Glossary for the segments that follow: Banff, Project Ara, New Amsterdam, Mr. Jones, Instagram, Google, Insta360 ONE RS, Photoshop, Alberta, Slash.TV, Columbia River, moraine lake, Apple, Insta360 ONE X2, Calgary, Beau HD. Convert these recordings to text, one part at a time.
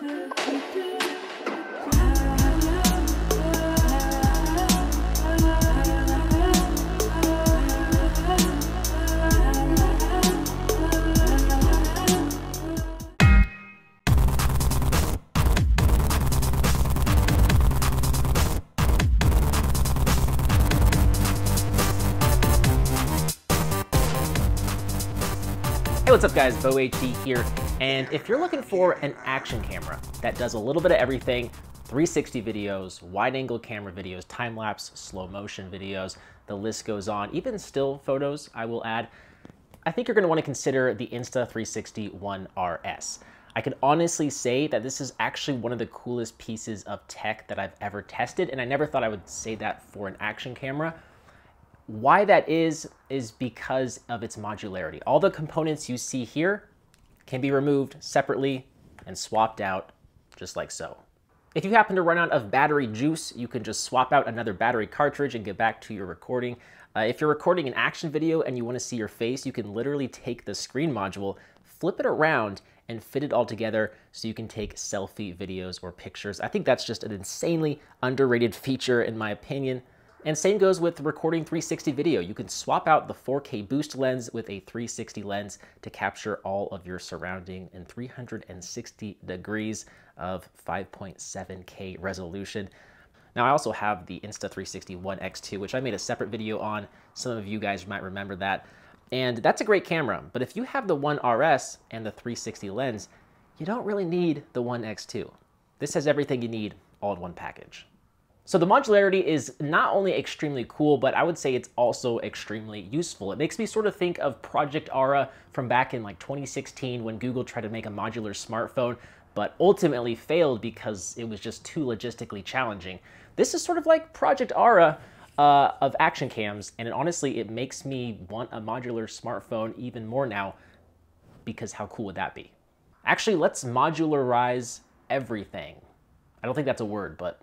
Hey, what's up guys, Beau HD here, and if you're looking for an action camera that does a little bit of everything, 360 videos, wide angle camera videos, time lapse, slow motion videos, the list goes on, even still photos I will add, I think you're going to want to consider the Insta360 ONE RS. I can honestly say that this is actually one of the coolest pieces of tech that I've ever tested, and I never thought I would say that for an action camera. Why that is because of its modularity. All the components you see here can be removed separately and swapped out just like so. If you happen to run out of battery juice, you can just swap out another battery cartridge and get back to your recording. If you're recording an action video and you want to see your face, you can literally take the screen module, flip it around, and fit it all together so you can take selfie videos or pictures. I think that's just an insanely underrated feature in my opinion. And same goes with recording 360 video. You can swap out the 4K boost lens with a 360 lens to capture all of your surrounding in 360 degrees of 5.7K resolution. Now I also have the Insta360 ONE X2, which I made a separate video on. Some of you guys might remember that. And that's a great camera, but if you have the ONE RS and the 360 lens, you don't really need the ONE X2. This has everything you need all in one package. So the modularity is not only extremely cool, but I would say it's also extremely useful. It makes me sort of think of Project Ara from back in like 2016 when Google tried to make a modular smartphone, but ultimately failed because it was just too logistically challenging. This is sort of like Project Ara of action cams, and honestly, it makes me want a modular smartphone even more now, because how cool would that be? Actually, let's modularize everything. I don't think that's a word, but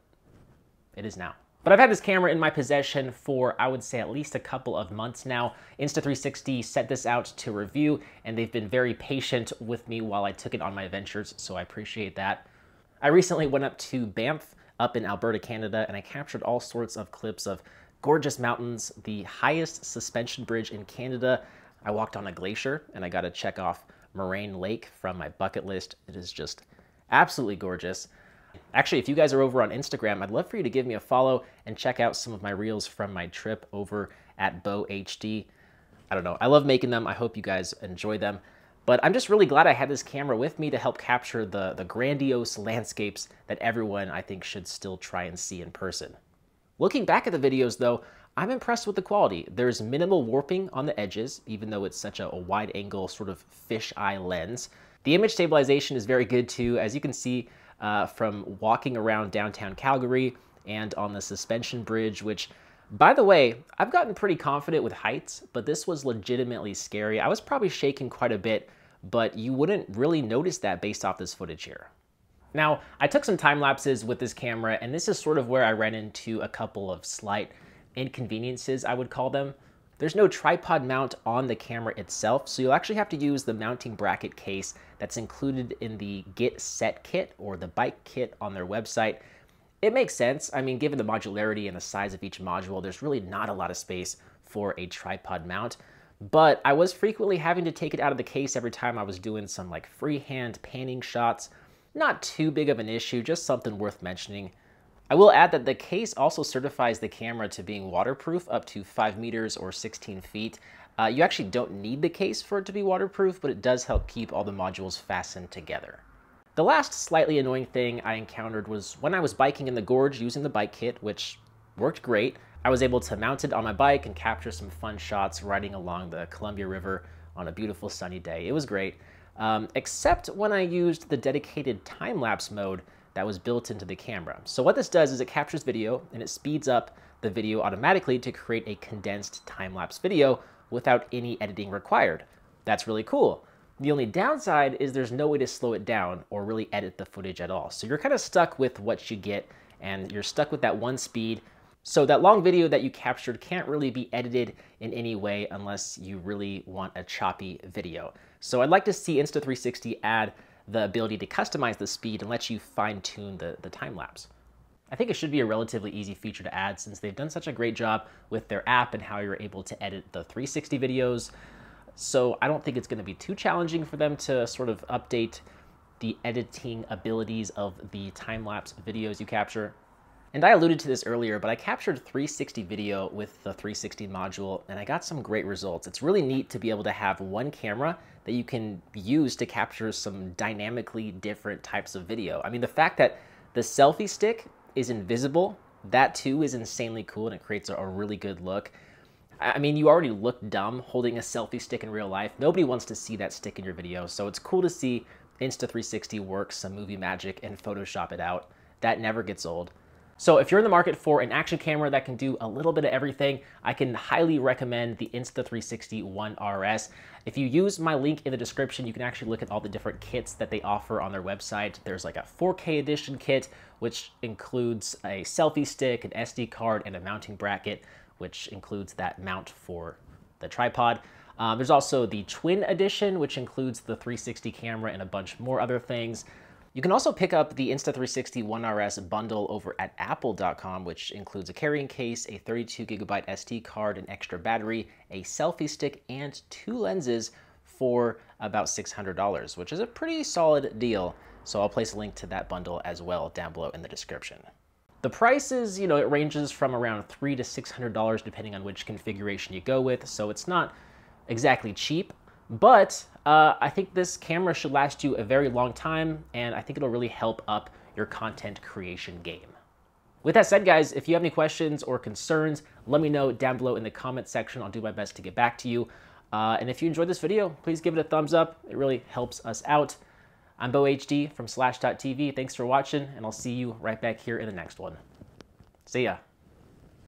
it is now. But I've had this camera in my possession for, I would say, at least a couple of months now. Insta360 set this out to review, and they've been very patient with me while I took it on my adventures, so I appreciate that. I recently went up to Banff, up in Alberta, Canada, and I captured all sorts of clips of gorgeous mountains, the highest suspension bridge in Canada. I walked on a glacier, and I got to check off Moraine Lake from my bucket list. It is just absolutely gorgeous. Actually, if you guys are over on Instagram, I'd love for you to give me a follow and check out some of my reels from my trip over at Beau HD. I don't know. I love making them. I hope you guys enjoy them. But I'm just really glad I had this camera with me to help capture the grandiose landscapes that everyone, I think, should still try and see in person. Looking back at the videos, though, I'm impressed with the quality. There's minimal warping on the edges, even though it's such a wide-angle sort of fisheye lens. The image stabilization is very good, too. As you can see, from walking around downtown Calgary and on the suspension bridge, which, by the way, I've gotten pretty confident with heights, but this was legitimately scary. I was probably shaking quite a bit, but you wouldn't really notice that based off this footage here. Now, I took some time lapses with this camera, and this is sort of where I ran into a couple of slight inconveniences, I would call them. There's no tripod mount on the camera itself, so you'll actually have to use the mounting bracket case that's included in the Get Set Kit or the Bike Kit on their website. It makes sense. I mean, given the modularity and the size of each module, there's really not a lot of space for a tripod mount, but I was frequently having to take it out of the case every time I was doing some like freehand panning shots. Not too big of an issue, just something worth mentioning. I will add that the case also certifies the camera to being waterproof up to 5 meters or 16 feet. You actually don't need the case for it to be waterproof, but it does help keep all the modules fastened together. The last slightly annoying thing I encountered was when I was biking in the gorge using the bike kit, which worked great. I was able to mount it on my bike and capture some fun shots riding along the Columbia River on a beautiful sunny day. It was great, except when I used the dedicated time-lapse mode that was built into the camera. So what this does is it captures video and it speeds up the video automatically to create a condensed time-lapse video without any editing required. That's really cool. The only downside is there's no way to slow it down or really edit the footage at all. So you're kind of stuck with what you get and you're stuck with that one speed. So that long video that you captured can't really be edited in any way unless you really want a choppy video. So I'd like to see Insta360 add the ability to customize the speed and let you fine tune the time lapse. I think it should be a relatively easy feature to add since they've done such a great job with their app and how you're able to edit the 360 videos. So I don't think it's going to be too challenging for them to sort of update the editing abilities of the time-lapse videos you capture. And I alluded to this earlier, but I captured 360 video with the 360 module and I got some great results. It's really neat to be able to have one camera that you can use to capture some dynamically different types of video. I mean, the fact that the selfie stick is invisible, that too is insanely cool and it creates a really good look. I mean, you already look dumb holding a selfie stick in real life. Nobody wants to see that stick in your video, so it's cool to see Insta360 work some movie magic and Photoshop it out. That never gets old. So if you're in the market for an action camera that can do a little bit of everything, I can highly recommend the Insta360 ONE RS. If you use my link in the description, you can actually look at all the different kits that they offer on their website. There's like a 4K edition kit, which includes a selfie stick, an SD card, and a mounting bracket, which includes that mount for the tripod. There's also the Twin Edition, which includes the 360 camera and a bunch more other things. You can also pick up the Insta360 ONE RS bundle over at apple.com, which includes a carrying case, a 32GB SD card, an extra battery, a selfie stick, and two lenses for about $600, which is a pretty solid deal. So I'll place a link to that bundle as well down below in the description. The prices, you know, it ranges from around $300 to $600 depending on which configuration you go with, so it's not exactly cheap. But I think this camera should last you a very long time, and I think it'll really help up your content creation game. With that said, guys, if you have any questions or concerns, let me know down below in the comment section. I'll do my best to get back to you. And if you enjoyed this video, please give it a thumbs up. It really helps us out. I'm Beau HD from Slash.TV. Thanks for watching, and I'll see you right back here in the next one. See ya.